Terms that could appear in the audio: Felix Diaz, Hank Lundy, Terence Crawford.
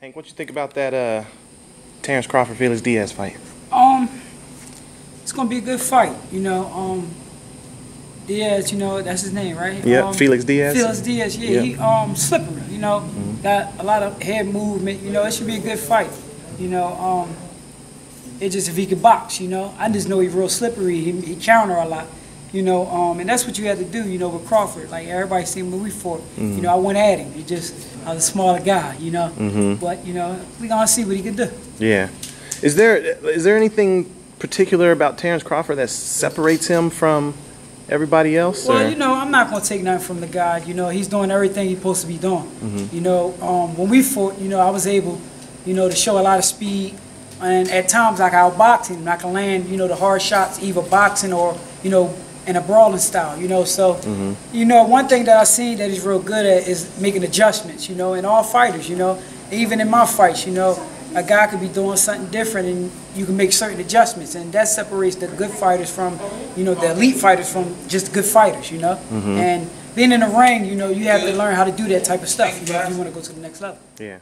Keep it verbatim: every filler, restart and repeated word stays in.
Hank, what you think about that uh, Terence Crawford Felix Diaz fight? Um, it's gonna be a good fight, you know. Um, Diaz, you know, that's his name, right? Yeah, um, Felix Diaz. Felix Diaz, yeah. Yep. He um slippery, you know. Mm-hmm. Got a lot of head movement, you know. It should be a good fight, you know. Um, it's just if he could box, you know. I just know he's real slippery. He, he counter a lot. You know, um, and that's what you had to do, you know, with Crawford. Like, everybody seen what we fought. Mm-hmm. You know, I went at him. He just, I was a smaller guy, you know. Mm-hmm. But, you know, we're going to see what he can do. Yeah. Is there is there anything particular about Terence Crawford that separates him from everybody else? Well, or? You know, I'm not going to take nothing from the guy. You know, he's doing everything he's supposed to be doing. Mm-hmm. You know, um, when we fought, you know, I was able, you know, to show a lot of speed. And at times, like, I'll box him. I can land, you know, the hard shots, either boxing or, you know, and a brawling style, you know. So, mm-hmm. you know, one thing that I see that he's real good at is making adjustments, you know, in all fighters, you know. Even in my fights, you know, a guy could be doing something different and you can make certain adjustments. And that separates the good fighters from, you know, the elite fighters from just good fighters, you know. Mm-hmm. And being in the ring, you know, you have to learn how to do that type of stuff, you know, if you want to go to the next level. Yeah.